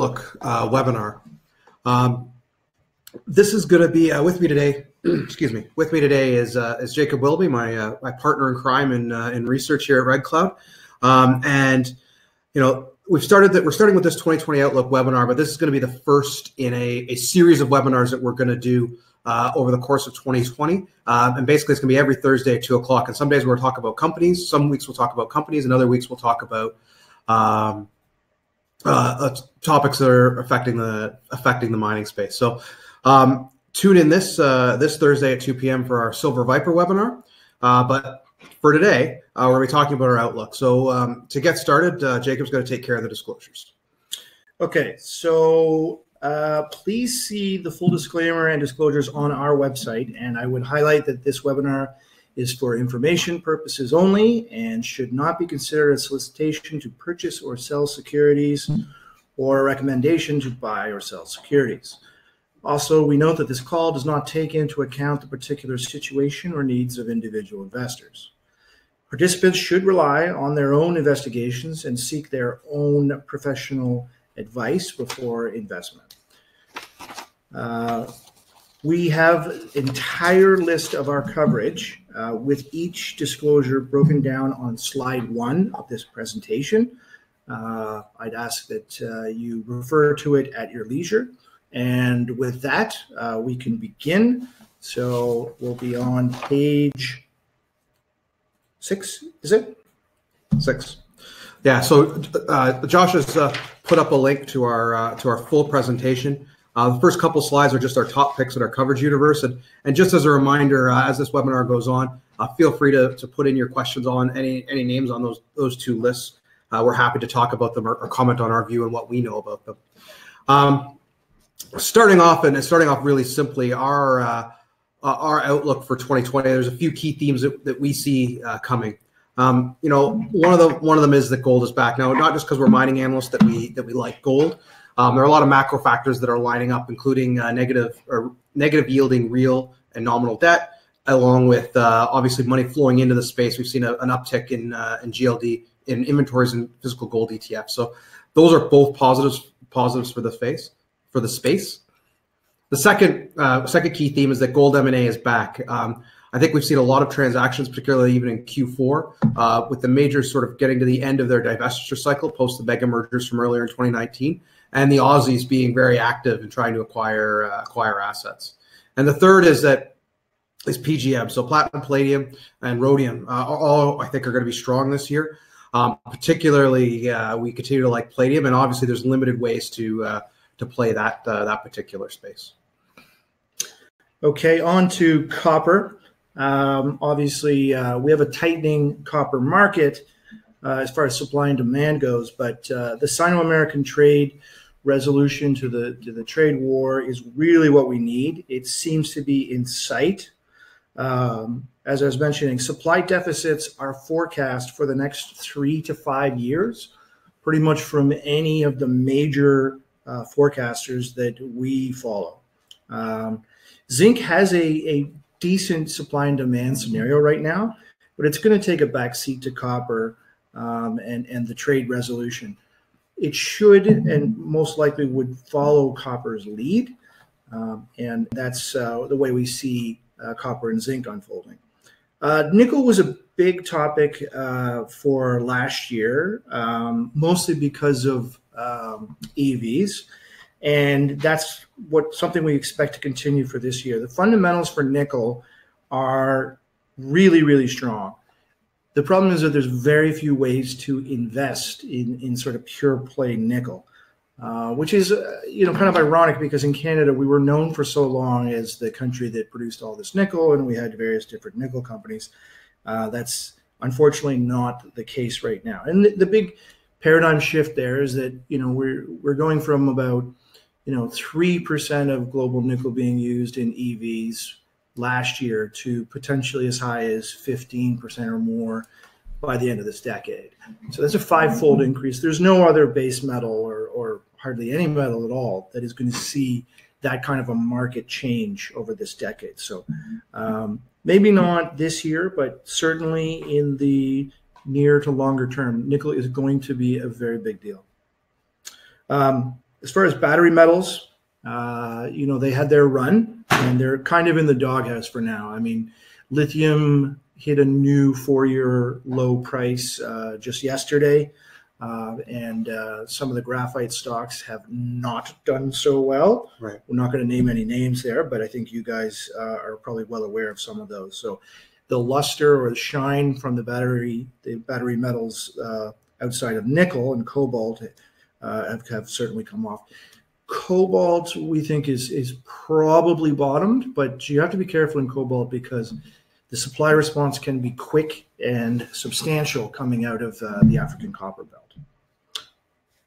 Outlook webinar. This is going to be with me today. Excuse me. With me today is Jacob Willoughby, my partner in crime in research here at Red Cloud. And you know, we're starting with this 2020 Outlook webinar, but this is going to be the first in a series of webinars that we're going to do over the course of 2020. And basically it's going to be every Thursday at 2 o'clock. And some days we'll talk about companies. Some weeks we'll talk about companies, and other weeks we'll talk about topics that are affecting the mining space. So tune in this Thursday at 2 p.m. for our Silver Viper webinar. But for today, we're going to be talking about our outlook. So to get started, Jacob's going to take care of the disclosures. Okay, so please see the full disclaimer and disclosures on our website. And I would highlight that this webinar is for information purposes only and should not be considered a solicitation to purchase or sell securities or a recommendation to buy or sell securities. Also, we note that this call does not take into account the particular situation or needs of individual investors. Participants should rely on their own investigations and seek their own professional advice before investment. We have an entire list of our coverage with each disclosure broken down on slide 1 of this presentation. I'd ask that you refer to it at your leisure. And with that, we can begin. So we'll be on page 6, is it? 6. Yeah, so Josh has put up a link to our full presentation. The first couple slides are just our top picks in our coverage universe. And just as a reminder, as this webinar goes on, feel free to put in your questions on any names on those two lists. We're happy to talk about them or comment on our view and what we know about them. Starting off really simply, our outlook for 2020. There's a few key themes that we see coming. You know, one of them is that gold is back now. Not just because we're mining analysts that we like gold. There are a lot of macro factors that are lining up, including negative yielding real and nominal debt, along with obviously money flowing into the space. We've seen an uptick in GLD in inventories and physical gold ETFs. So those are both positives for the space. The second key theme is that gold M&A is back. I think we've seen a lot of transactions, particularly even in Q4, with the majors sort of getting to the end of their divestiture cycle post the mega mergers from earlier in 2019, and the Aussies being very active in trying to acquire assets. And the third is PGM, so platinum, palladium, and rhodium, all I think are going to be strong this year. Particularly, we continue to like palladium, and obviously there's limited ways to play that particular space. Okay, on to copper. Obviously, we have a tightening copper market as far as supply and demand goes, but the Sino-American trade resolution to the trade war is really what we need. It seems to be in sight. As I was mentioning, supply deficits are forecast for the next 3 to 5 years, pretty much from any of the major forecasters that we follow. Zinc has a decent supply and demand scenario right now, but it's going to take a backseat to copper and the trade resolution. It should and most likely would follow copper's lead, and that's the way we see copper and zinc unfolding. Nickel was a big topic for last year, mostly because of EVs, and that's something we expect to continue for this year. The fundamentals for nickel are really, really strong. The problem is that there's very few ways to invest in sort of pure play nickel, which is you know, kind of ironic, because in Canada we were known for so long as the country that produced all this nickel, and we had various different nickel companies. That's unfortunately not the case right now, and the big paradigm shift there is that, you know, we're going from about, you know, 3% of global nickel being used in EVs last year to potentially as high as 15% or more by the end of this decade. So that's a 5-fold increase. There's no other base metal or hardly any metal at all that is going to see that kind of a market change over this decade. So maybe not this year, but certainly in the near to longer term, nickel is going to be a very big deal. As far as battery metals, you know, they had their run and they're kind of in the doghouse for now. I mean, lithium hit a new 4-year low price just yesterday. And some of the graphite stocks have not done so well. Right. We're not going to name any names there, but I think you guys are probably well aware of some of those. So the luster or the shine from the battery metals outside of nickel and cobalt have certainly come off. Cobalt, we think, is probably bottomed, but you have to be careful in cobalt because the supply response can be quick and substantial coming out of the African copper belt.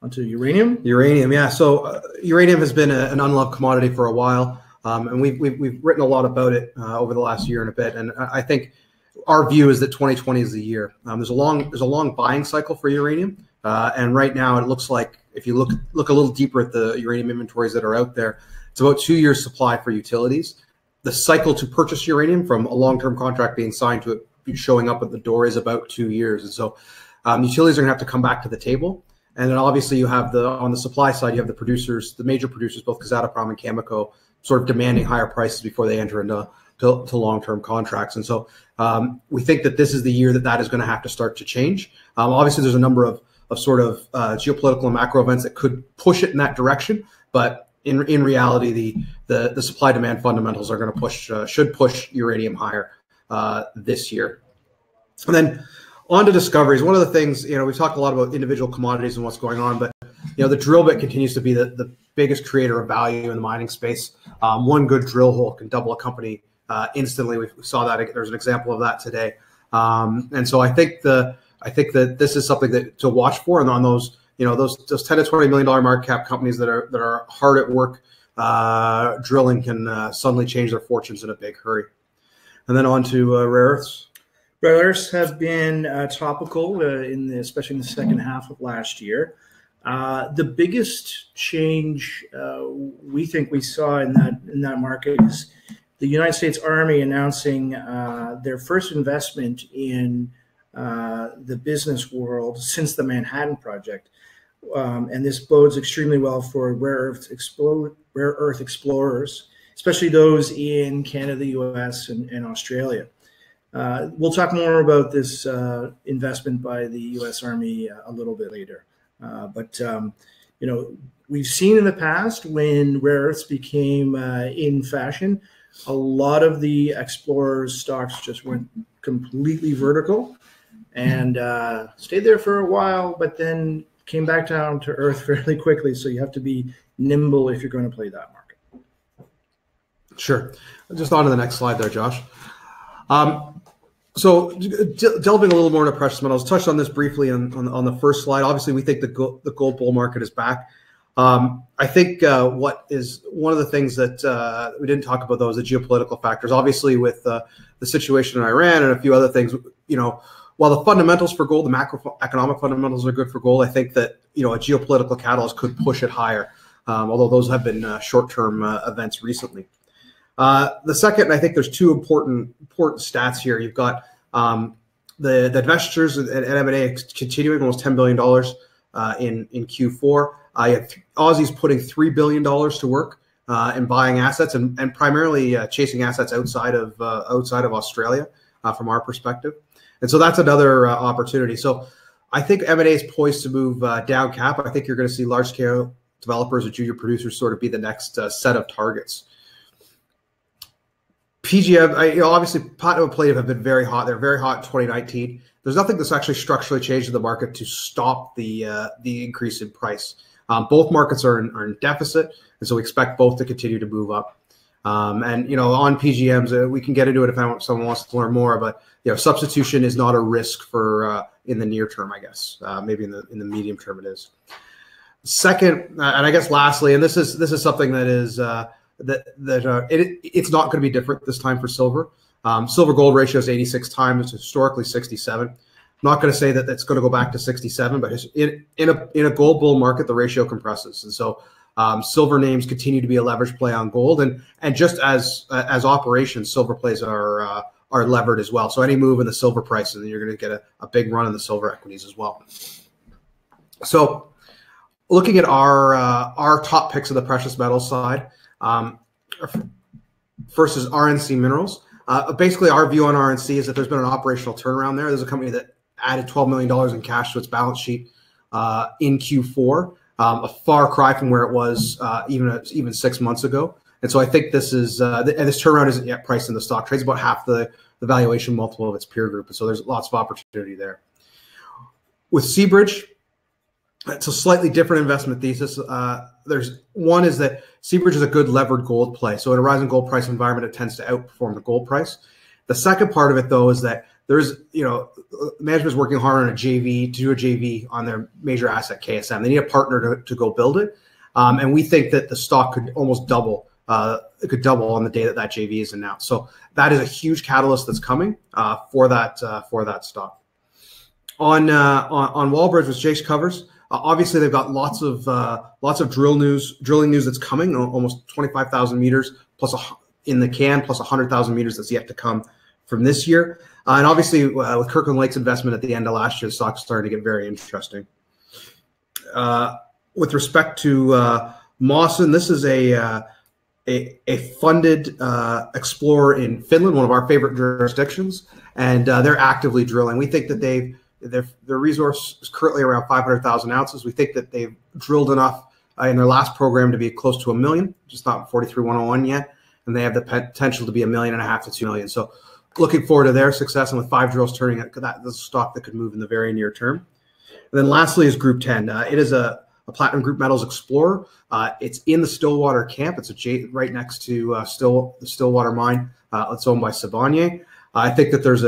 Onto uranium. Uranium, yeah. So uranium has been an unloved commodity for a while, and we've written a lot about it over the last year and a bit. And I think our view is that 2020 is the year. There's a long buying cycle for uranium, and right now it looks like if you look a little deeper at the uranium inventories that are out there, it's about 2 years' supply for utilities. The cycle to purchase uranium from a long-term contract being signed to it showing up at the door is about 2 years. And so utilities are gonna have to come back to the table. And then obviously you have on the supply side, you have the producers, the major producers, both Kazatomprom and Cameco, sort of demanding higher prices before they enter into long-term contracts. And so we think that this is the year that is gonna have to start to change. Obviously there's a number of sort of geopolitical and macro events that could push it in that direction, but in reality, the supply demand fundamentals are going to should push uranium higher this year. And then on to discoveries. One of the things, you know, we've talked a lot about individual commodities and what's going on, but you know, the drill bit continues to be the biggest creator of value in the mining space. One good drill hole can double a company instantly. We saw that. There's an example of that today. And so I think that this is something that to watch for, and on those, you know, those $10 to $20 million market cap companies that are hard at work drilling can suddenly change their fortunes in a big hurry. And then on to rare earths. Rare earths have been topical, especially in the second half of last year. The biggest change we think we saw in that market is the United States Army announcing their first investment in the business world since the Manhattan Project. And this bodes extremely well for rare earth explorers, especially those in Canada, the US, and Australia. We'll talk more about this investment by the US Army a little bit later. But you know, we've seen in the past when rare earths became in fashion, a lot of the explorers' stocks just went completely vertical and stayed there for a while, but then came back down to earth fairly quickly. So you have to be nimble if you're going to play that market. Sure. Just on to the next slide there, Josh. So delving a little more into precious metals, touched on this briefly on the first slide. Obviously, we think the gold bull market is back. I think what is one of the things that we didn't talk about, though, is the geopolitical factors. Obviously, with the situation in Iran and a few other things, you know, while the fundamentals for gold, the macroeconomic fundamentals are good for gold, I think that, you know, a geopolitical catalyst could push it higher, although those have been short-term events recently. The second, I think there's two important stats here. You've got the divestitures and M&A continuing, almost $10 billion in Q4. Aussie's putting $3 billion to work in buying assets and primarily chasing assets outside of Australia from our perspective. And so that's another opportunity. So I think M&A is poised to move down cap. I think you're going to see large-scale developers or junior producers sort of be the next set of targets. PGM, you know, obviously platinum and palladium have been very hot. They're very hot in 2019. There's nothing that's actually structurally changed in the market to stop the increase in price. Both markets are in deficit, and so we expect both to continue to move up. And you know, on PGMs, we can get into it if someone wants to learn more. But you know, substitution is not a risk for in the near term, I guess. Maybe in the medium term, it is. Second, and I guess lastly, and this is something that is it's not going to be different this time for silver. Silver gold ratio is 86 times, historically 67. I'm not going to say that that's going to go back to 67, but in a gold bull market, the ratio compresses. And so silver names continue to be a leverage play on gold. And just as operations, silver plays are levered as well. So any move in the silver price, and then you're going to get a big run in the silver equities as well. So looking at our top picks of the precious metal side, first is RNC Minerals. Basically, our view on RNC is that there's been an operational turnaround there. There's a company that added $12 million in cash to its balance sheet in Q4, a far cry from where it was even 6 months ago. And so I think this is this turnaround isn't yet priced in the stock. Trades about half the valuation multiple of its peer group, and so there's lots of opportunity there. With Seabridge, it's a slightly different investment thesis. There's one is that Seabridge is a good levered gold play. So in a rising gold price environment, it tends to outperform the gold price. The second part of it, though, is that there's, management is working hard on a JV on their major asset KSM. They need a partner to go build it, and we think that the stock could almost double. It could double on the day that JV is announced. So that is a huge catalyst that's coming for that stock. On Wallbridge, which Jace covers, obviously they've got lots of drilling news that's coming. Almost 25,000 meters plus in the can, plus 100,000 meters that's yet to come from this year. And obviously with Kirkland Lake's investment at the end of last year, the stock's starting to get very interesting. With respect to Mawson, this is a funded explorer in Finland, one of our favorite jurisdictions, and they're actively drilling. We think that their resource is currently around 500,000 ounces. We think that they've drilled enough in their last program to be close to 1 million, just not 43-101 yet, and they have the potential to be 1.5 million to 2 million. So looking forward to their success, and with 5 drills turning, that's a stock that could move in the very near term. And then lastly is Group 10. It is a platinum group metals explorer. It's in the Stillwater camp. It's right next to the Stillwater Mine. It's owned by Sibanye. I think that there's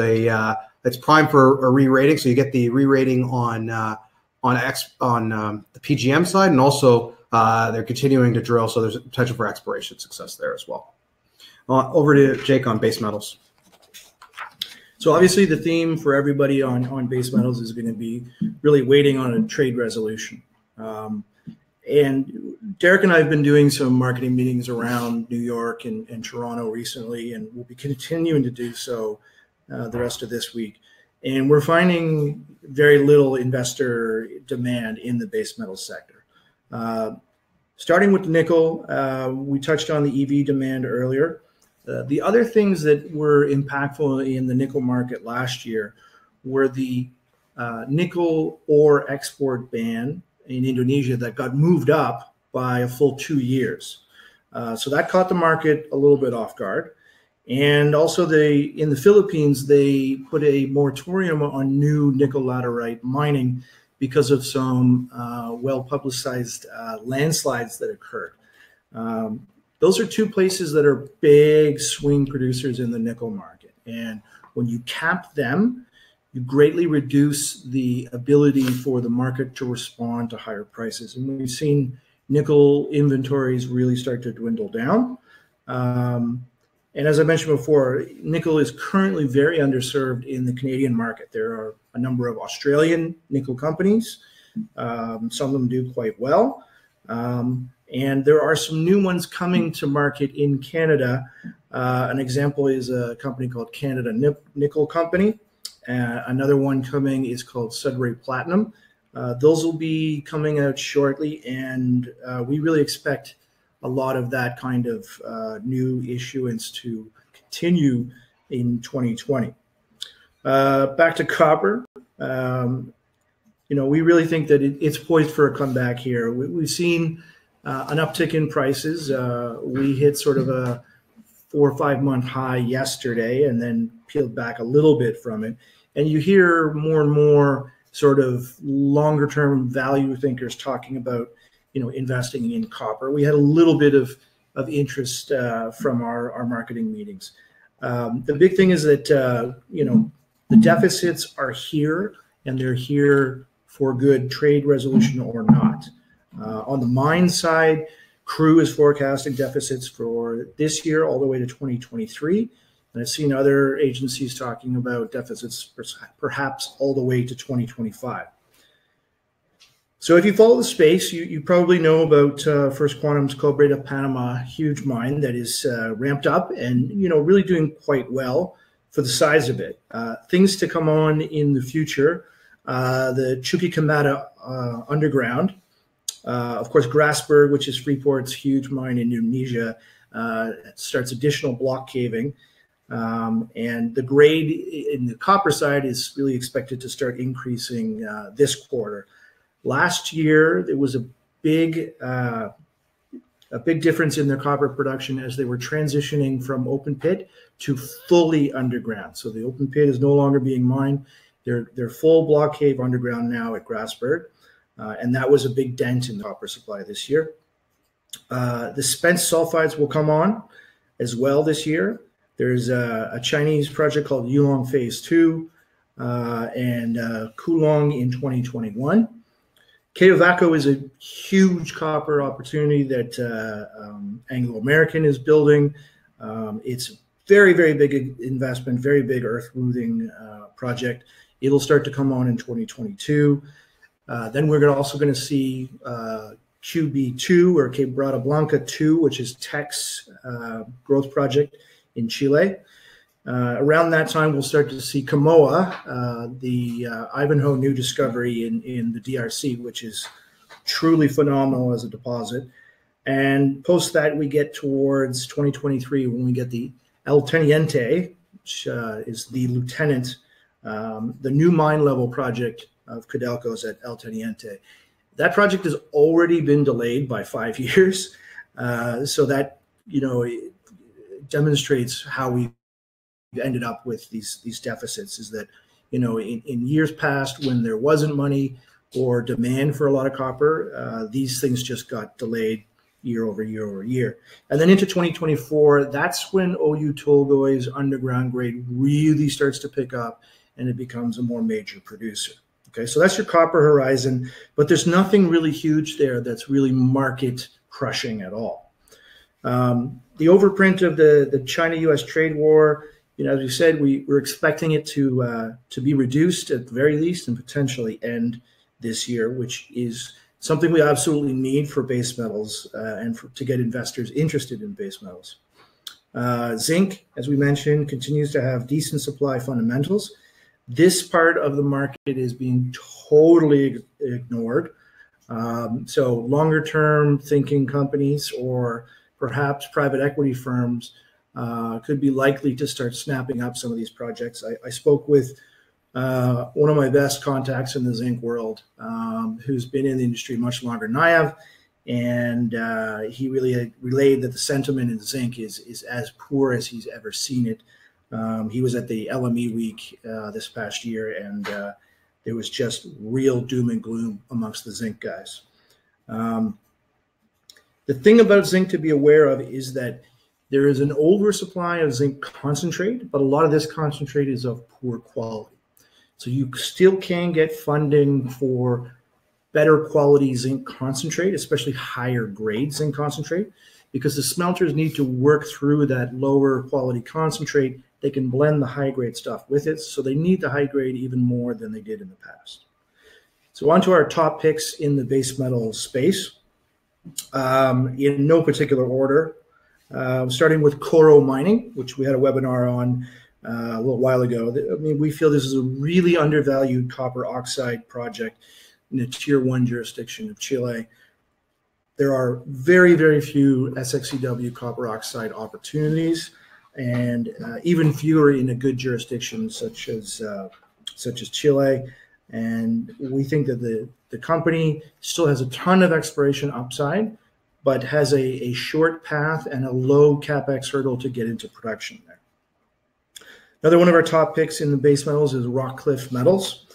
it's prime for a re-rating. So you get the re-rating on the PGM side, and also they're continuing to drill. So there's a potential for exploration success there as well. Over to Jake on base metals. So obviously the theme for everybody on base metals is going to be really waiting on a trade resolution. And Derek and I have been doing some marketing meetings around New York and Toronto recently, and we'll be continuing to do so the rest of this week. And we're finding very little investor demand in the base metal sector. Starting with nickel, we touched on the EV demand earlier. The other things that were impactful in the nickel market last year were the nickel ore export ban in Indonesia that got moved up by a full 2 years. So that caught the market a little bit off guard. And also in the Philippines, they put a moratorium on new nickel laterite mining because of some well-publicized landslides that occurred. Those are two places that are big swing producers in the nickel market. And when you cap them, you greatly reduce the ability for the market to respond to higher prices. And we've seen nickel inventories really start to dwindle down. And as I mentioned before, nickel is currently very underserved in the Canadian market. There are a number of Australian nickel companies. Some of them do quite well. And there are some new ones coming to market in Canada. An example is a company called Canada Nickel Company. Another one coming is called Sudbury Platinum. Those will be coming out shortly, and we really expect a lot of that kind of new issuance to continue in 2020. Back to copper. We really think that it's poised for a comeback here. We've seen an uptick in prices. We hit sort of a 4 or 5 month high yesterday and then peeled back a little bit from it. And you hear more and more sort of longer term value thinkers talking about, investing in copper. We had a little bit of interest from our marketing meetings. The big thing is that, the deficits are here, and they're here for good, trade resolution or not. On the mine side, CRU is forecasting deficits for this year all the way to 2023. And I've seen other agencies talking about deficits perhaps all the way to 2025. So if you follow the space, you probably know about First Quantum's Cobre Panama huge mine that is ramped up and really doing quite well for the size of it. Things to come on in the future, the Chuquicamata underground, Of course, Grasberg, which is Freeport's huge mine in Indonesia, starts additional block caving. And the grade in the copper side is really expected to start increasing this quarter. Last year, there was a big difference in their copper production as they were transitioning from open pit to fully underground. So the open pit is no longer being mined. They're full block cave underground now at Grasberg. And that was a big dent in the copper supply this year. The Spence sulfides will come on as well this year. There's a Chinese project called Yulong Phase 2 and Kulong in 2021. Quellaveco is a huge copper opportunity that Anglo-American is building. It's a very, very big investment, very big earth-moving project. It'll start to come on in 2022. Then we're also going to see QB2 or Quebrada Blanca 2, which is Teck's growth project in Chile. Around that time, we'll start to see Kamoa, the Ivanhoe new discovery in the DRC, which is truly phenomenal as a deposit. And post that, we get towards 2023 when we get the El Teniente, which is the lieutenant, the new mine level project of Codelco's at El Teniente. That project has already been delayed by 5 years. So that, you know, it demonstrates how we ended up with these deficits, is that, you know, in years past when there wasn't money or demand for a lot of copper, these things just got delayed year over year over year. And then into 2024, that's when OU Tolgoi's underground grade really starts to pick up and it becomes a more major producer. Okay, so that's your copper horizon, but there's nothing really huge there that's really market crushing at all. The overprint of the China-US trade war, you know, as we said, we're expecting it to be reduced at the very least and potentially end this year, which is something we absolutely need for base metals and to get investors interested in base metals. Zinc, as we mentioned, continues to have decent supply fundamentals. This part of the market is being totally ignored. So longer-term thinking companies or perhaps private equity firms could be likely to start snapping up some of these projects. I spoke with one of my best contacts in the zinc world who's been in the industry much longer than I have, and he really relayed that the sentiment in zinc is as poor as he's ever seen it. He was at the LME week this past year, and there was just real doom and gloom amongst the zinc guys. The thing about zinc to be aware of is that there is an oversupply of zinc concentrate, but a lot of this concentrate is of poor quality. So you still can get funding for better quality zinc concentrate, especially higher grade zinc concentrate, because the smelters need to work through that lower quality concentrate. They can blend the high-grade stuff with it, so they need the high-grade even more than they did in the past. So on to our top picks in the base metal space, in no particular order. Starting with Coro Mining, which we had a webinar on a little while ago. I mean, we feel this is a really undervalued copper oxide project in the Tier 1 jurisdiction of Chile. There are very, very few SXEW copper oxide opportunities, and even fewer in a good jurisdiction such as Chile. And we think that the company still has a ton of exploration upside, but has a short path and a low CapEx hurdle to get into production there. Another one of our top picks in the base metals is Rockcliff Metals.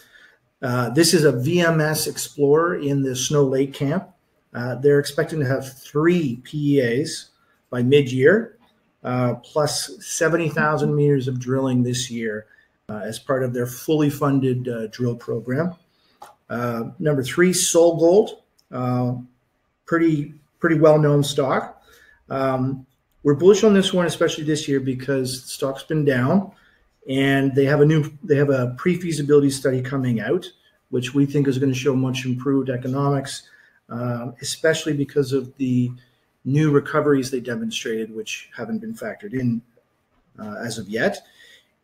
This is a VMS explorer in the Snow Lake camp. They're expecting to have 3 PEAs by mid-year, plus 70,000 meters of drilling this year as part of their fully funded drill program. Number 3, SolGold, pretty well-known stock. We're bullish on this one, especially this year, because the stock's been down, and they have a pre-feasibility study coming out, which we think is going to show much improved economics, especially because of the new recoveries they demonstrated, which haven't been factored in as of yet.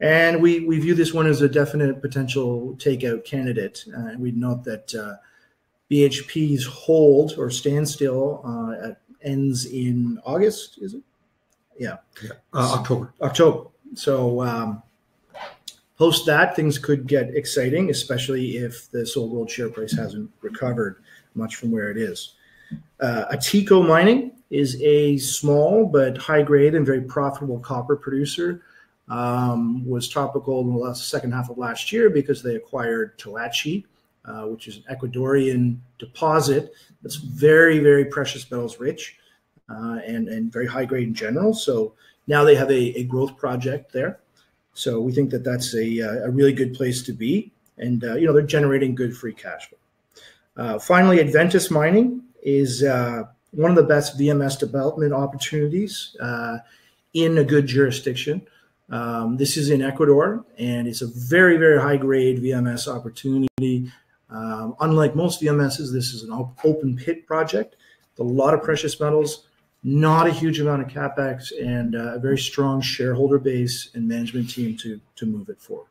And we view this one as a definite potential takeout candidate. And we'd note that BHP's hold or standstill ends in August, is it? Yeah. October. So post that, things could get exciting, especially if the SolGold share price hasn't recovered much from where it is. Atico Mining is a small but high-grade and very profitable copper producer. Was topical in the second half of last year because they acquired Toachi, which is an Ecuadorian deposit that's very, very precious metals rich and very high-grade in general. So now they have a growth project there. So we think that that's a really good place to be. And, you know, they're generating good free cash flow. Finally, Adventus Mining is one of the best VMS development opportunities in a good jurisdiction. This is in Ecuador, and it's a very, very high-grade VMS opportunity. Unlike most VMSs, this is an open pit project. A lot of precious metals, not a huge amount of CapEx, and a very strong shareholder base and management team to move it forward.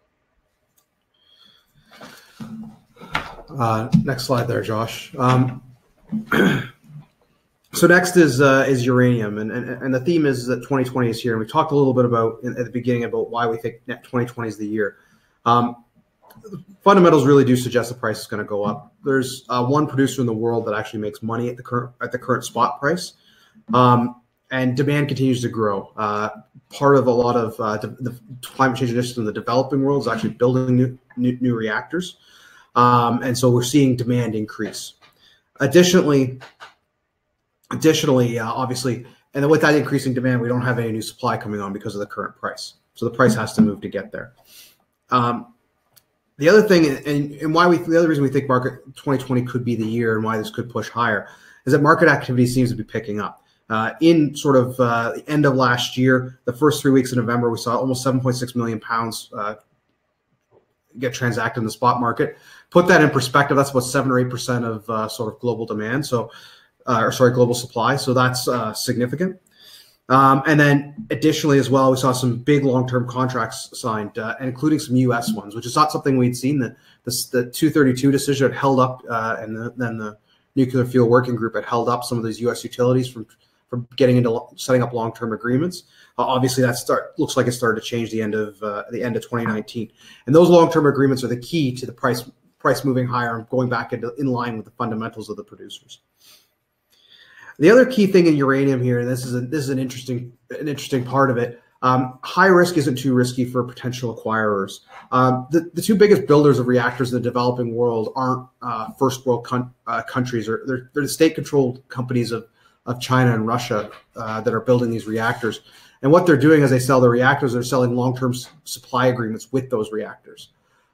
Next slide there, Josh. So next is uranium, and the theme is that 2020 is here. And we talked a little bit about at the beginning about why we think 2020 is the year. Fundamentals really do suggest the price is going to go up. There's one producer in the world that actually makes money at the current spot price, and demand continues to grow. Part of a lot of the climate change initiative in the developing world is actually building new reactors, and so we're seeing demand increase. Additionally, obviously, and with that increasing demand, we don't have any new supply coming on because of the current price. So the price has to move to get there. The other thing, and why the other reason we think market 2020 could be the year and why this could push higher is that market activity seems to be picking up. In sort of the end of last year, the first 3 weeks of November, we saw almost 7.6 million pounds get transacted in the spot market. Put that in perspective, that's about 7 or 8% of sort of global demand. So, global supply. So that's significant. And then additionally as well, we saw some big long-term contracts signed, including some U.S. ones, which is not something we'd seen. The 232 decision had held up, and then the Nuclear Fuel Working Group had held up some of these U.S. utilities from getting into setting up long-term agreements. Obviously, that looks like it started to change the end of 2019. And those long-term agreements are the key to the price moving higher and going back in line with the fundamentals of the producers. The other key thing in uranium here, and this is an interesting part of it, high risk isn't too risky for potential acquirers. The two biggest builders of reactors in the developing world aren't first world countries, or they're the state-controlled companies of China and Russia that are building these reactors. And what they're doing as they sell the reactors, they're selling long-term supply agreements with those reactors.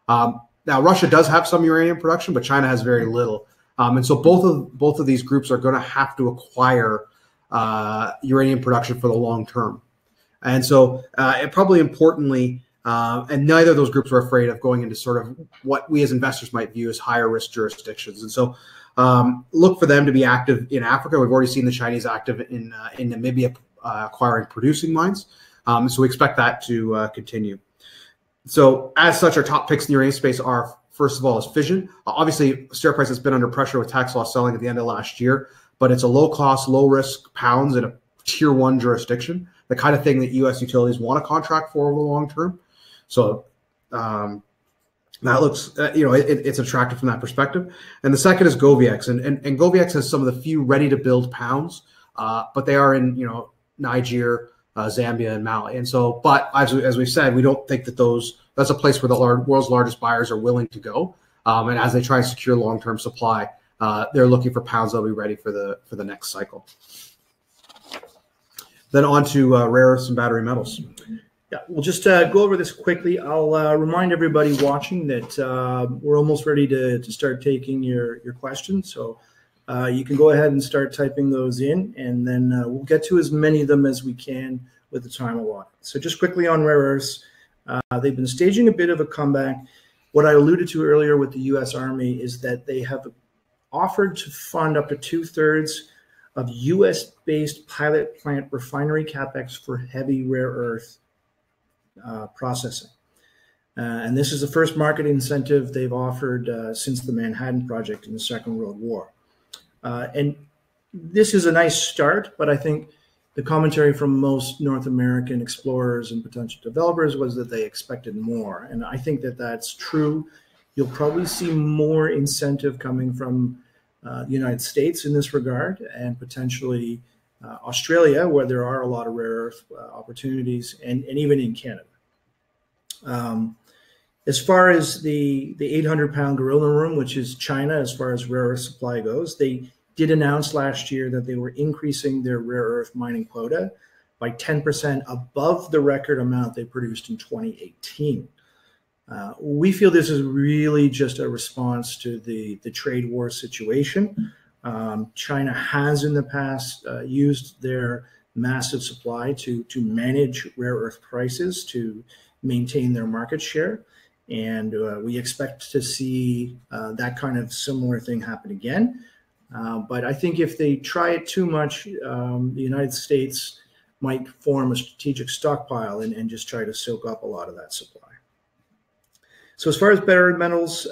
Now, Russia does have some uranium production, but China has very little. And so both of these groups are going to have to acquire uranium production for the long term. And so it probably importantly, and neither of those groups are afraid of going into sort of what we as investors might view as higher risk jurisdictions. And so look for them to be active in Africa. We've already seen the Chinese active in Namibia acquiring producing mines. So we expect that to continue. So as such, our top picks in the uranium space are, first of all, is fission. Obviously, share price has been under pressure with tax loss selling at the end of last year, but it's a low-cost, low-risk pounds in a tier 1 jurisdiction, the kind of thing that U.S. utilities want to contract for over the long term. So that looks, you know, it's attractive from that perspective. And the second is GovX, and GovX has some of the few ready-to-build pounds, but they are in, you know, Niger, Zambia, and Mali. And so, but as we've said, we don't think that that's a place where the world's largest buyers are willing to go. And as they try to secure long-term supply, they're looking for pounds that'll be ready for the next cycle. Then on to rare earths and battery metals. Yeah, we'll just go over this quickly. I'll remind everybody watching that we're almost ready to start taking your questions. So you can go ahead and start typing those in, and then we'll get to as many of them as we can with the time allotted. So just quickly on rare earths. They've been staging a bit of a comeback. What I alluded to earlier with the U.S. Army is that they have offered to fund up to 2/3 of U.S.-based pilot plant refinery capex for heavy rare earth processing. And this is the first market incentive they've offered since the Manhattan Project in the Second World War. And this is a nice start, but I think the commentary from most North American explorers and potential developers was that they expected more. And I think that that's true. You'll probably see more incentive coming from the United States in this regard, and potentially Australia, where there are a lot of rare earth opportunities, and even in Canada. As far as the 800-pound gorilla room, which is China, as far as rare earth supply goes, they did announce last year that they were increasing their rare earth mining quota by 10% above the record amount they produced in 2018. We feel this is really just a response to the trade war situation. China has in the past used their massive supply to manage rare earth prices, to maintain their market share. And we expect to see that kind of similar thing happen again. But I think if they try it too much, the United States might form a strategic stockpile and just try to soak up a lot of that supply. So as far as Beta Metals,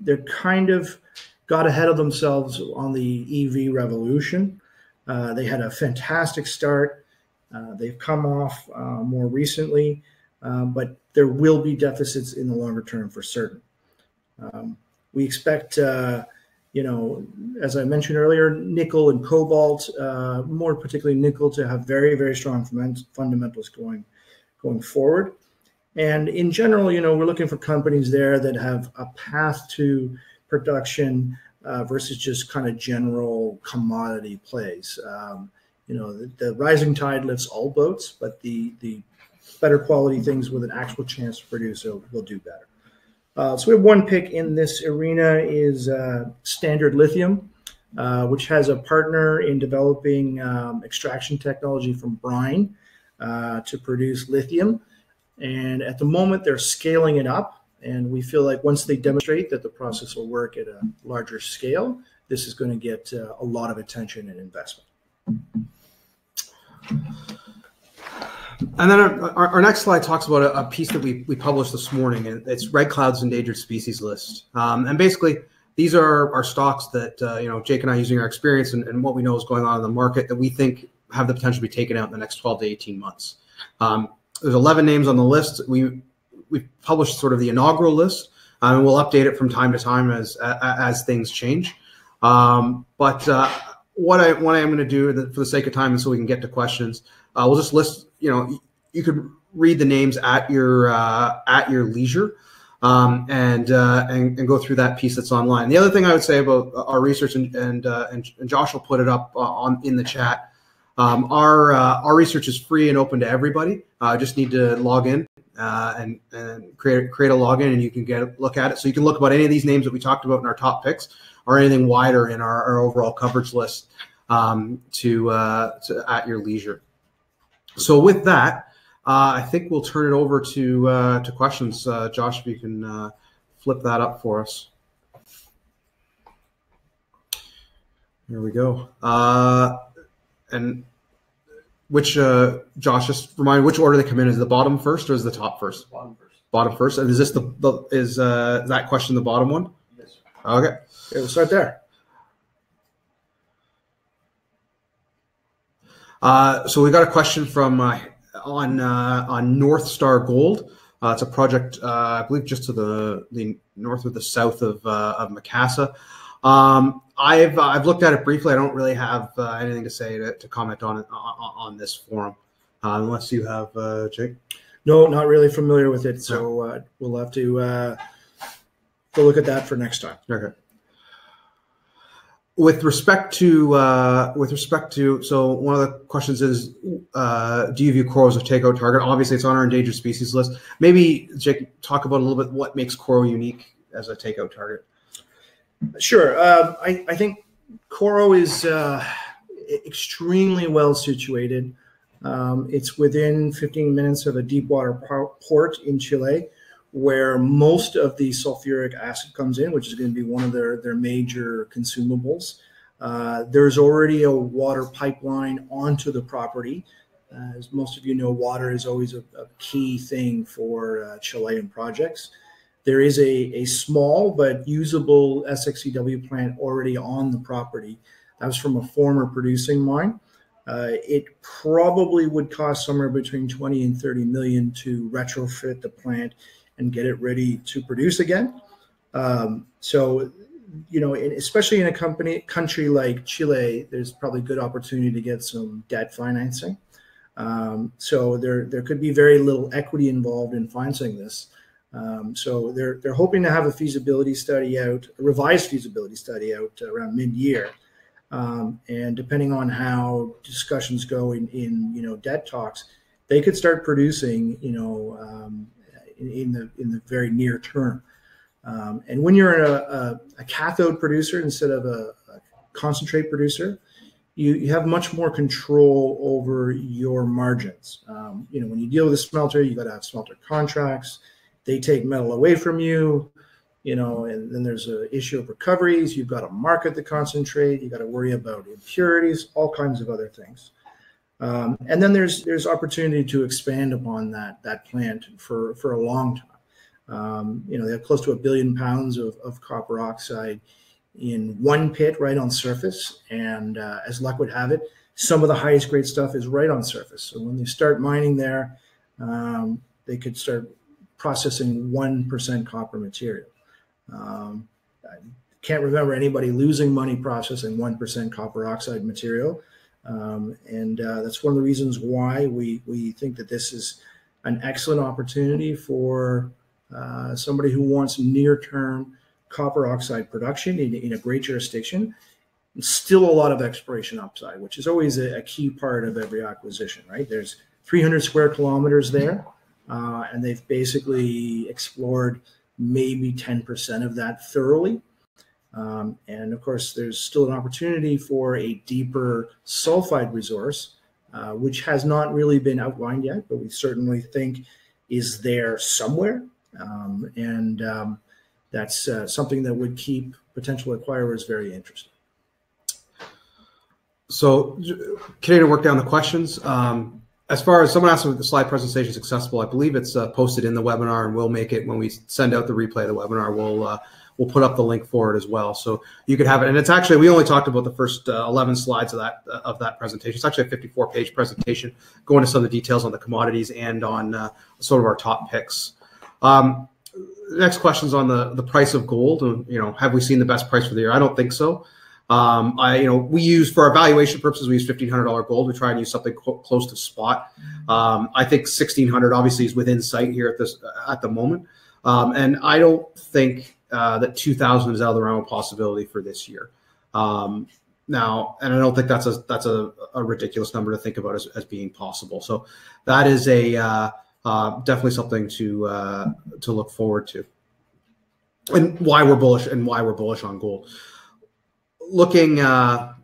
they're kind of got ahead of themselves on the EV revolution. They had a fantastic start. They've come off more recently. But there will be deficits in the longer term for certain. We expect, you know, as I mentioned earlier, nickel and cobalt, more particularly nickel, to have very, very strong fundamentals going forward. And in general, you know, we're looking for companies there that have a path to production versus just kind of general commodity plays. You know, the rising tide lifts all boats, but the better quality things with an actual chance to produce, so we'll do better. So we have one pick in this arena is Standard Lithium, which has a partner in developing extraction technology from brine to produce lithium. And at the moment, they're scaling it up. And we feel like once they demonstrate that the process will work at a larger scale, this is going to get a lot of attention and investment. And then our next slide talks about a piece that we published this morning, and it's Red Cloud's Endangered Species List. And basically, these are our stocks that, you know, Jake and I, using our experience and what we know is going on in the market, that we think have the potential to be taken out in the next 12 to 18 months. There's 11 names on the list. We published sort of the inaugural list, and we'll update it from time to time as things change. What I am going to do, for the sake of time and so we can get to questions, we'll just list. You know, you could read the names at your leisure, and go through that piece that's online. The other thing I would say about our research, and Josh will put it up in the chat. Our research is free and open to everybody. Just need to log in and create a login, and you can get a look at it. So you can look about any of these names that we talked about in our top picks, or anything wider in our overall coverage list to at your leisure. So with that, I think we'll turn it over to questions. Josh, if you can flip that up for us. There we go. And which, Josh, just remind me, which order they come in? Is the bottom first or is the top first? Bottom first. Bottom first. And is this is that question the bottom one? Yes, sir. Okay. Okay, we'll start there. So we got a question from on North Star Gold. It's a project, I believe, just to the north or the south of Macassa. I've looked at it briefly. I don't really have anything to say to comment on it on this forum, unless you have Jake. No, not really familiar with it, so we'll have to go look at that for next time. Okay. With respect to, so one of the questions is, do you view Coro as a takeout target? Obviously, it's on our endangered species list. Maybe, Jake, talk about a little bit what makes Coro unique as a takeout target. Sure. I think Coro is extremely well situated. It's within 15 minutes of a deep water port in Chile, where most of the sulfuric acid comes in, which is going to be one of their major consumables. There's already a water pipeline onto the property As most of you know, water is always a key thing for Chilean projects. There is a small but usable SXEW plant already on the property. That was from a former producing mine. It probably would cost somewhere between 20 and 30 million to retrofit the plant and get it ready to produce again. So, you know, especially in a country like Chile, there's probably good opportunity to get some debt financing. So there could be very little equity involved in financing this. So they're hoping to have a feasibility study out, a revised feasibility study out around mid-year. And depending on how discussions go in you know, debt talks, they could start producing, you know, in the very near term. And when you're a cathode producer instead of a concentrate producer, you have much more control over your margins. You know, when you deal with a smelter, you got to have smelter contracts. They take metal away from you, you know, and then there's an issue of recoveries. You've got to market the concentrate. You've got to worry about impurities, all kinds of other things. And then there's opportunity to expand upon that plant for a long time. You know, they have close to 1 billion pounds of copper oxide in one pit right on surface, and as luck would have it, some of the highest grade stuff is right on surface. So when they start mining there, they could start processing 1% copper material. I can't remember anybody losing money processing 1% copper oxide material, and that's one of the reasons why we think that this is an excellent opportunity for somebody who wants near-term copper oxide production in a great jurisdiction, and still a lot of exploration upside, which is always a key part of every acquisition, right? There's 300 square kilometers there, and they've basically explored maybe 10% of that thoroughly. And of course, there's still an opportunity for a deeper sulfide resource, which has not really been outlined yet, but we certainly think is there somewhere. That's something that would keep potential acquirers very interested. So, Canada, to work down the questions. As far as someone asked if the slide presentation is accessible, I believe it's posted in the webinar, and we'll make it when we send out the replay of the webinar. We'll put up the link for it as well, so you could have it. And it's actually, we only talked about the first 11 slides of that presentation. It's actually a 54-page presentation going into some of the details on the commodities and on sort of our top picks. Next question's on the price of gold. You know, have we seen the best price for the year? I don't think so. You know, we use, for our valuation purposes, we use $1,500 gold. We try and use something close to spot. I think 1,600 obviously is within sight here at the moment. And I don't think that 2,000 is out of the realm of possibility for this year. Now, and I don't think that's a ridiculous number to think about as being possible. So that is a definitely something to look forward to, and why we're bullish on gold. Looking at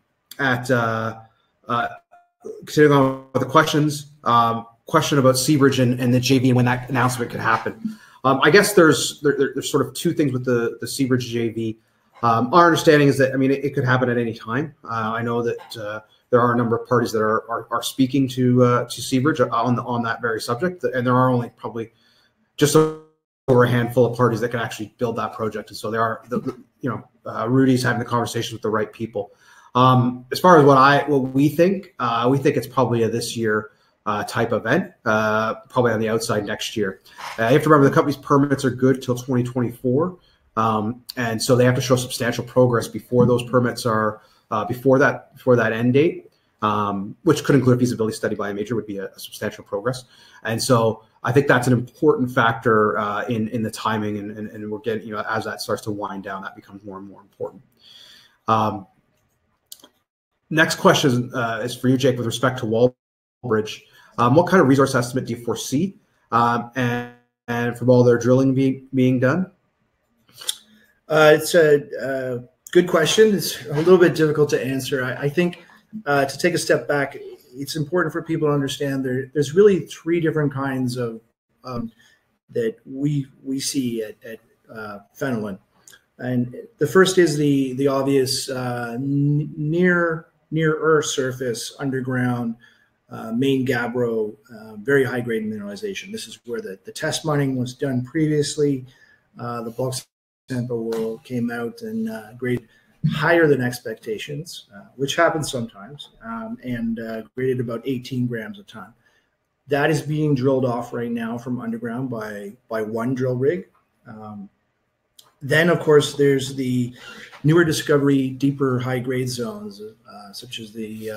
continuing on with the questions, question about Seabridge and the JV and when that announcement could happen. I guess there's sort of two things with the Seabridge JV. Our understanding is that, I mean, it could happen at any time. I know that there are a number of parties that are speaking to Seabridge on that very subject, and there are only probably just over a handful of parties that can actually build that project. And so there are, you know, Rudy's having the conversations with the right people. As far as what we think it's probably a this year type event, probably on the outside next year. You have to remember the company's permits are good till 2024, and so they have to show substantial progress before those permits are. Before that end date, which could include a feasibility study by a major, would be a substantial progress. And so I think that's an important factor in the timing, and we're getting, you know, as that starts to wind down, that becomes more and more important. Next question is for you, Jake, with respect to Wallbridge. What kind of resource estimate do you foresee, and from all their drilling being done? It's a good question. It's a little bit difficult to answer. I think to take a step back, it's important for people to understand there's really three different kinds of that we see at Fenelon. And the first is the obvious near Earth surface underground main gabbro, very high grade mineralization. This is where the test mining was done previously. The bulk sample came out and graded higher than expectations, which happens sometimes, and graded about 18 grams a ton. That is being drilled off right now from underground by one drill rig. Then, of course, there's the newer discovery, deeper high-grade zones, such as the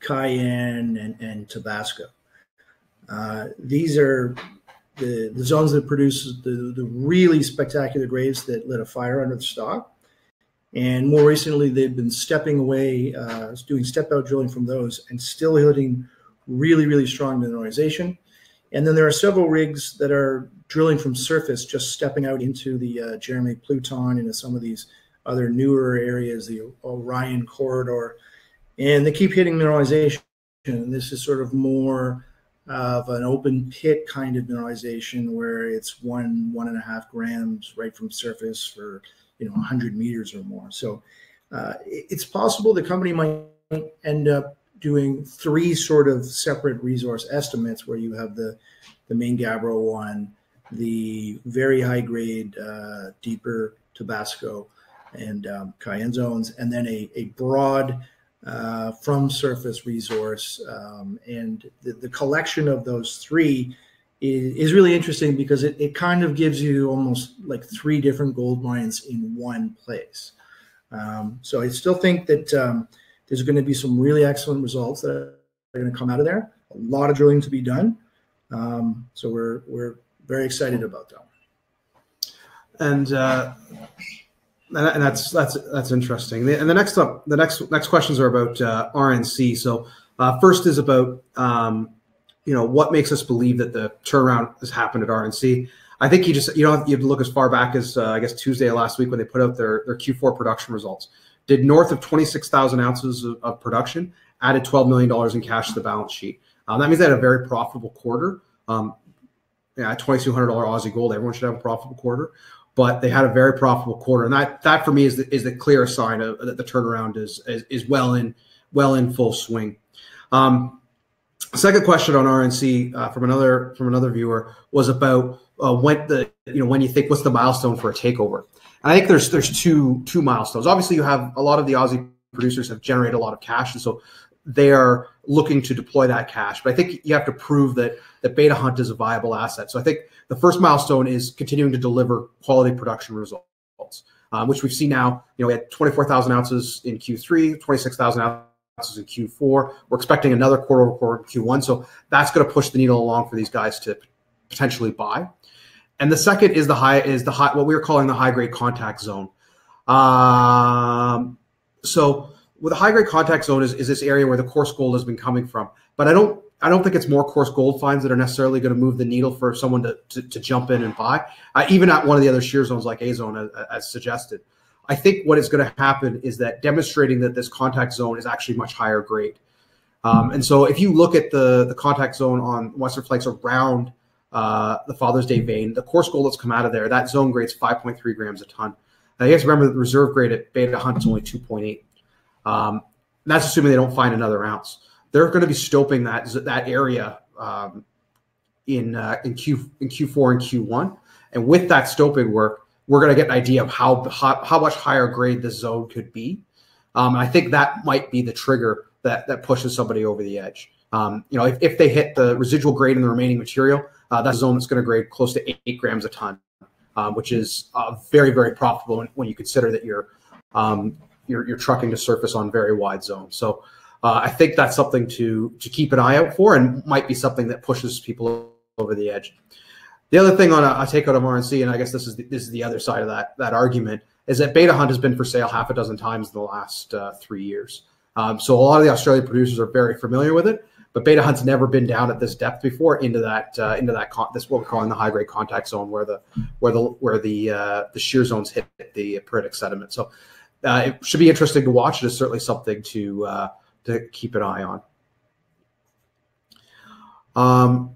Cayenne and Tabasco. These are the zones that produce the really spectacular grades that lit a fire under the stock. And more recently, they've been stepping away, doing step-out drilling from those and still hitting really, really strong mineralization. And then there are several rigs that are drilling from surface, just stepping out into the Jeremy Pluton, into some of these other newer areas, the Orion Corridor. And they keep hitting mineralization. And this is sort of more of an open pit kind of mineralization where it's 1.5 grams right from surface for, 100 meters or more. So it's possible the company might end up doing three sort of separate resource estimates where you have the main Gabbro one, the very high grade, deeper Tabasco and Cayenne zones, and then a broad from surface resource. And the collection of those three is really interesting because it kind of gives you almost like three different gold mines in one place. So I still think that there's going to be some really excellent results that are going to come out of there. A lot of drilling to be done. So we're very excited about that. And that's interesting. And the next questions are about RNC. So first is about what makes us believe that the turnaround has happened at RNC. I think you have to look as far back as I guess Tuesday of last week when they put out their Q4 production results. Did north of 26,000 ounces of production, added $12 million in cash to the balance sheet. That means they had a very profitable quarter. Yeah, $2,200 Aussie gold, everyone should have a profitable quarter, but they had a very profitable quarter. And that for me is the clear sign that the turnaround is well in full swing. Second question on RNC from another viewer was about when you think, what's the milestone for a takeover? I think there's two milestones. Obviously, you have a lot of the Aussie producers have generated a lot of cash, and so they are looking to deploy that cash. But I think you have to prove that Beta Hunt is a viable asset. So I think the first milestone is continuing to deliver quality production results, which we've seen now. We had 24,000 ounces in Q3, 26,000 ounces in Q4. We're expecting another quarter-over-quarter in Q1, so that's going to push the needle along for these guys to potentially buy. And the second is the high, what we were calling the high grade contact zone. So with the high grade contact zone is this area where the coarse gold has been coming from. But I don't think it's more coarse gold finds that are necessarily going to move the needle for someone to jump in and buy, even at one of the other shear zones like A zone as suggested. I think what is going to happen is that demonstrating that this contact zone is actually much higher grade. And so if you look at the contact zone on Western Flanks around the Father's Day vein, the coarse gold that's come out of there, that zone grade's 5.3 grams a ton. Now, you guys remember that the reserve grade at Beta Hunt is only 2.8. That's assuming they don't find another ounce. They're going to be stoping that area in Q4 and Q1. And with that stoping work, we're going to get an idea of how much higher grade this zone could be. I think that might be the trigger that pushes somebody over the edge. If they hit the residual grade in the remaining material, that's a zone that's going to grade close to 8 grams a ton, which is very, very profitable when you consider that you're trucking to surface on very wide zones. So I think that's something to keep an eye out for, and might be something that pushes people over the edge. The other thing on a takeout of RNC, and I guess this is the other side of that argument, is that Beta Hunt has been for sale half a dozen times in the last 3 years. So a lot of the Australian producers are very familiar with it. But Beta Hunt's never been down at this depth before, into what we're calling the high grade contact zone, where the shear zones hit the peritic sediment. So it should be interesting to watch. It is certainly something to keep an eye on.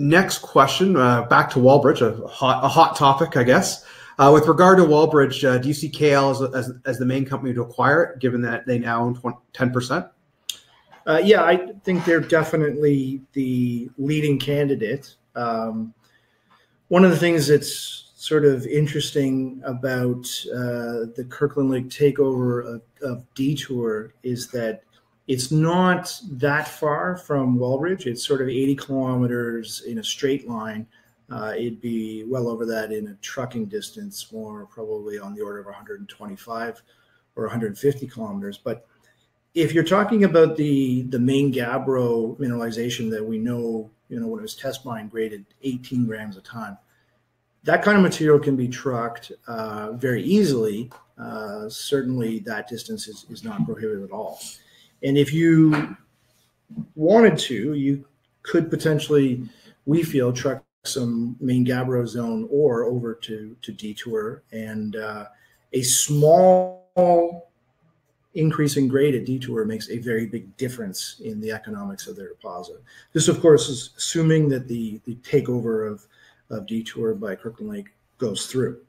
Next question, back to Wallbridge, a hot topic, I guess. With regard to Wallbridge, do you see KL as the main company to acquire it, given that they now own 10%? Yeah, I think they're definitely the leading candidate. One of the things that's sort of interesting about the Kirkland Lake takeover of Detour is that it's not that far from Wallbridge. It's sort of 80 kilometers in a straight line. It'd be well over that in a trucking distance, more probably on the order of 125 or 150 kilometers. But if you're talking about the main gabbro mineralization that we know, you know, when it was test mine graded 18 grams a ton, that kind of material can be trucked very easily. Certainly that distance is not prohibited at all. And if you wanted to, you could potentially, we feel, truck some main gabbro zone ore over to Detour, and a small increase in grade at Detour makes a very big difference in the economics of their deposit. This, of course, is assuming that the takeover of Detour by Kirkland Lake goes through.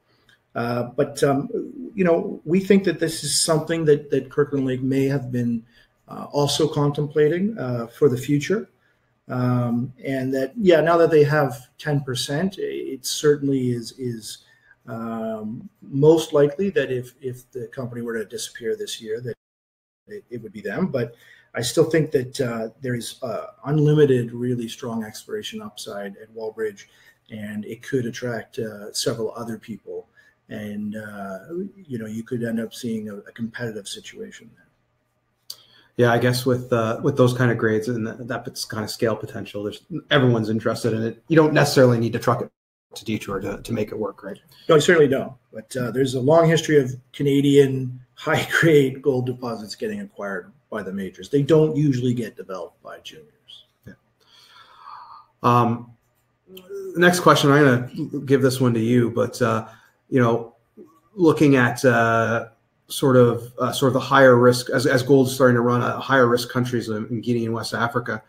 You know, we think that this is something that Kirkland Lake may have been also contemplating for the future. And that, yeah, now that they have 10%, it certainly is most likely that if the company were to disappear this year, that it would be them. But I still think that there is unlimited, really strong exploration upside at Wallbridge, and it could attract several other people. And, you know, you could end up seeing a competitive situation there. Yeah, I guess with those kind of grades and that kind of scale potential, everyone's interested in it. You don't necessarily need to truck it to Detour to make it work, right? No, I certainly don't. But there's a long history of Canadian high-grade gold deposits getting acquired by the majors. They don't usually get developed by juniors. Yeah. Next question, I'm going to give this one to you, but you know, looking at sort of the higher risk as gold's starting to run higher risk countries in Guinea and West Africa.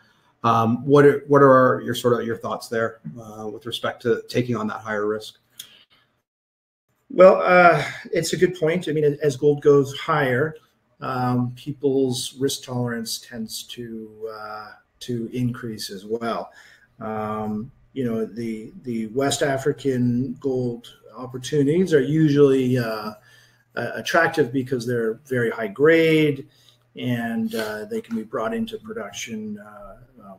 What are your sort of your thoughts there with respect to taking on that higher risk? Well, it's a good point. I mean, as gold goes higher, people's risk tolerance tends to increase as well. You know, the West African gold opportunities are usually attractive because they're very high grade, and they can be brought into production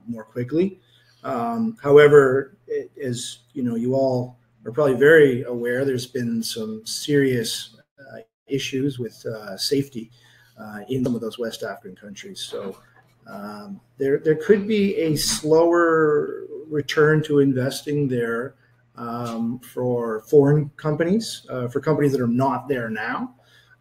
more quickly. However, as you know, you all are probably very aware, there's been some serious issues with safety in some of those West African countries. So there could be a slower return to investing there. For foreign companies, for companies that are not there now.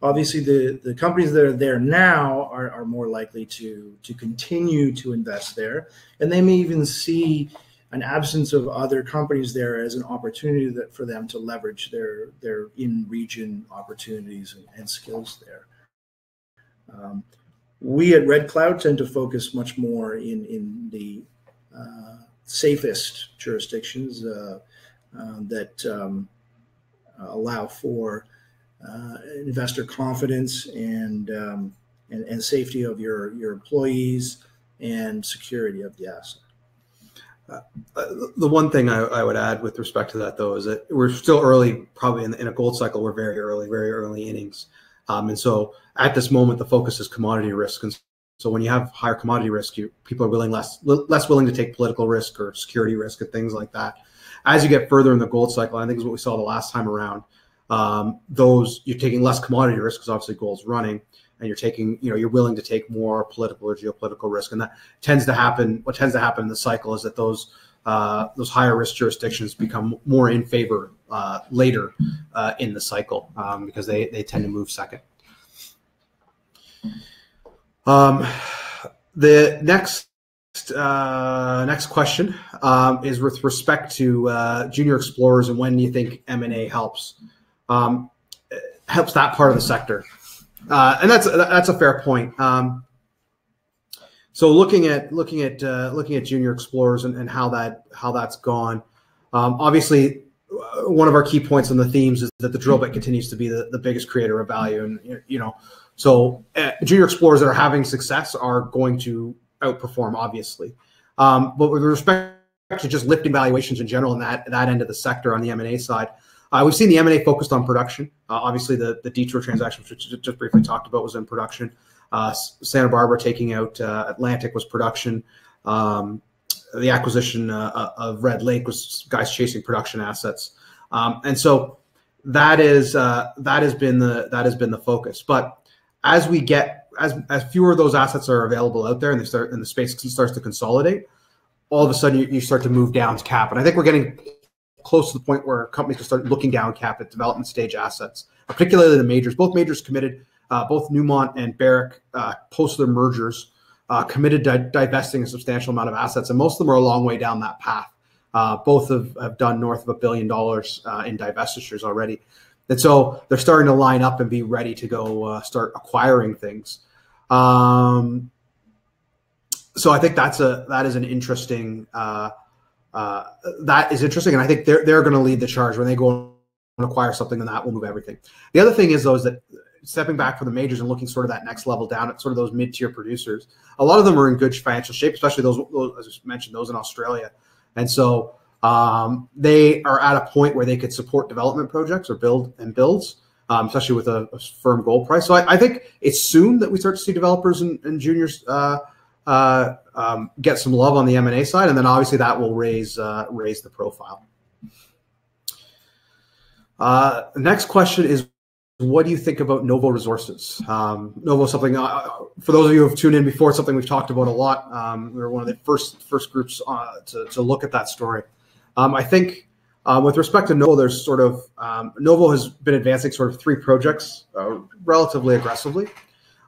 Obviously, the companies that are there now are more likely to continue to invest there. And they may even see an absence of other companies there as an opportunity for them to leverage their in-region opportunities and skills there. We at Red Cloud tend to focus much more in the safest jurisdictions, that allow for investor confidence and safety of your employees and security of the asset. The one thing I would add with respect to that, though, is that we're still early, probably in a gold cycle. We're very early innings. And so at this moment, the focus is commodity risk. And so when you have higher commodity risk, people are less willing to take political risk or security risk and things like that. As you get further in the gold cycle, I think is what we saw the last time around. You're taking less commodity risk because obviously gold's running, and you're taking, you know, you're willing to take more political or geopolitical risk, and that tends to happen. What tends to happen in the cycle is that those higher risk jurisdictions become more in favor later in the cycle because they tend to move second. The next question is with respect to junior explorers and when you think M&A helps that part of the sector, and that's a fair point. So looking at junior explorers and how that's gone, obviously one of our key points on the themes is that the drill bit continues to be the biggest creator of value, and you know, so junior explorers that are having success are going to outperform, obviously. But with respect to just lifting valuations in general in that end of the sector on the M&A side, we've seen the M&A focused on production. Obviously, the Detour transaction, which we just briefly talked about, was in production. Santa Barbara taking out Atlantic was production. The acquisition of Red Lake was guys chasing production assets, and so that has been the focus. But as we get as fewer of those assets are available out there, and the space starts to consolidate, all of a sudden you start to move down to cap. And I think we're getting close to the point where companies can start looking down cap at development stage assets, particularly the majors. Both majors committed, both Newmont and Barrick, post their mergers, committed to divesting a substantial amount of assets, and most of them are a long way down that path. Both have done north of $1 billion in divestitures already. And so they're starting to line up and be ready to go start acquiring things. So I think that is interesting, and I think they're going to lead the charge. When they go and acquire something, and that will move everything. The other thing is, though, is that stepping back from the majors and looking sort of that next level down at sort of those mid-tier producers, a lot of them are in good financial shape, especially those as I mentioned, those in Australia, and so. They are at a point where they could support development projects or builds, especially with a firm gold price. So I think it's soon that we start to see developers and juniors get some love on the M&A side, and then obviously that will raise the profile. The next question is, what do you think about Novo Resources? Novo is something, for those of you who have tuned in before, it's something we've talked about a lot. We were one of the first groups to look at that story. I think with respect to Novo, there's sort of Novo has been advancing sort of three projects relatively aggressively.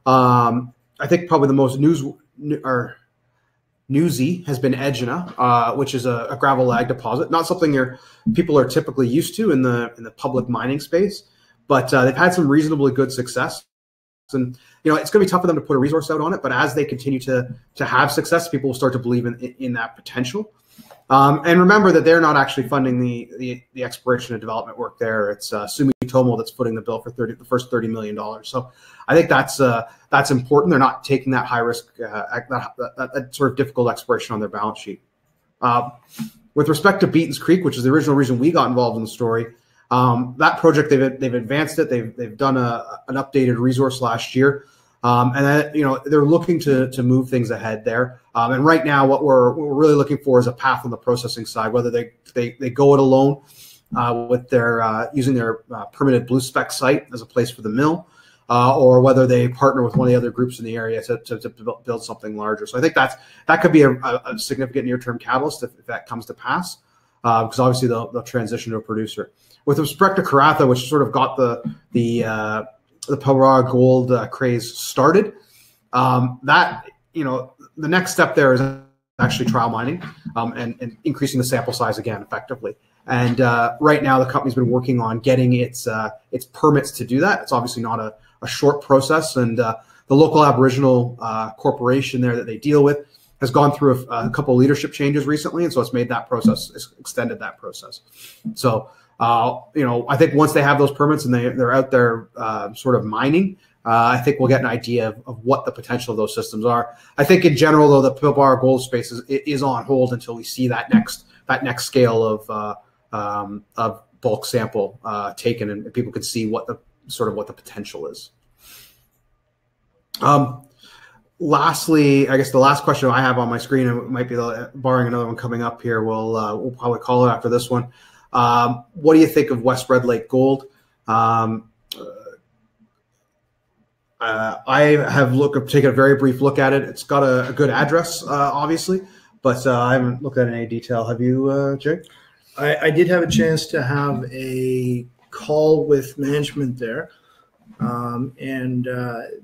I think probably the most newsy has been Egina, which is a gravel lag deposit. Not something people are typically used to in the public mining space, but they've had some reasonably good success. And you know, it's going to be tough for them to put a resource out on it, but as they continue to have success, people will start to believe in that potential. And remember that they're not actually funding the exploration and development work there. It's Sumitomo that's footing the bill for the first $30 million. So I think that's important. They're not taking that high risk, that sort of difficult exploration on their balance sheet. With respect to Beaton's Creek, which is the original reason we got involved in the story, that project they've advanced it. They've done an updated resource last year. And that, you know, they're looking to move things ahead there. And right now, what we're really looking for is a path on the processing side, whether they go it alone with their using their permitted blue spec site as a place for the mill, or whether they partner with one of the other groups in the area to build something larger. So I think that could be a significant near-term catalyst if that comes to pass, because obviously they'll transition to a producer. With respect to Karatha, which sort of got the Pará gold craze started, that, you know, the next step there is actually trial mining and increasing the sample size again effectively. And right now the company's been working on getting its permits to do that. It's obviously not a short process, and the local Aboriginal corporation there that they deal with has gone through a couple of leadership changes recently, and so it's made that process, it's extended that process. So you know, I think once they have those permits and they're out there sort of mining, I think we'll get an idea of what the potential of those systems are. I think in general, though, the Pilbara gold space is on hold until we see that next scale of bulk sample taken, and people can see what the potential is. Lastly, I guess the last question I have on my screen, and it might be barring another one coming up here, we'll probably call it after this one. What do you think of West Red Lake Gold? I have taken a very brief look at it. It's got a good address, obviously, but I haven't looked at it in any detail. Have you, Jake? I did have a chance to have a call with management there, and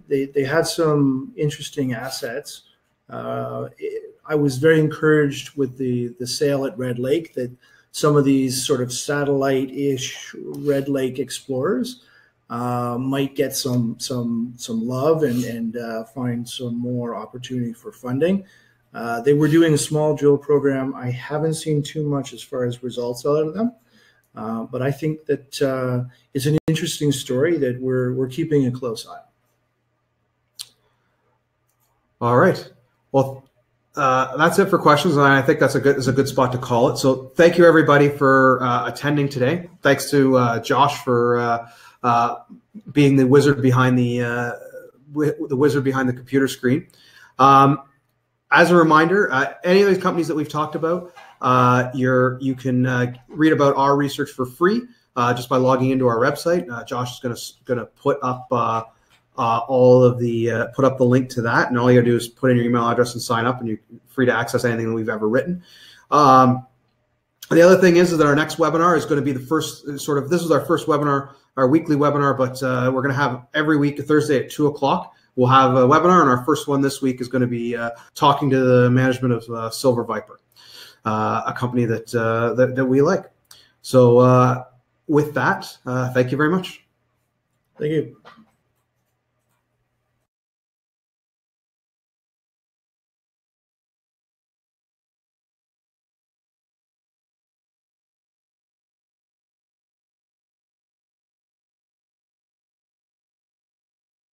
they had some interesting assets. I was very encouraged with the sale at Red Lake that some of these sort of satellite-ish Red Lake explorers might get some love and find some more opportunity for funding. They were doing a small drill program. I haven't seen too much as far as results out of them, but I think that it's an interesting story that we're keeping a close eye on. All right. Well, That's it for questions, and I think that's a good spot to call it. So thank you everybody for attending today. Thanks to Josh for being the wizard behind the wizard behind the computer screen. As a reminder, any of these companies that we've talked about, you can read about our research for free just by logging into our website. Josh is gonna put up all of the put up the link to that, and all you gotta do is put in your email address and sign up, and you're free to access anything that we've ever written. The other thing is that our next webinar is going to be the first sort of, this is our first webinar, our weekly webinar, but we're going to have every week Thursday at 2 o'clock. We'll have a webinar, and our first one this week is going to be talking to the management of Silver Viper, a company that, that we like. So with that, thank you very much. Thank you.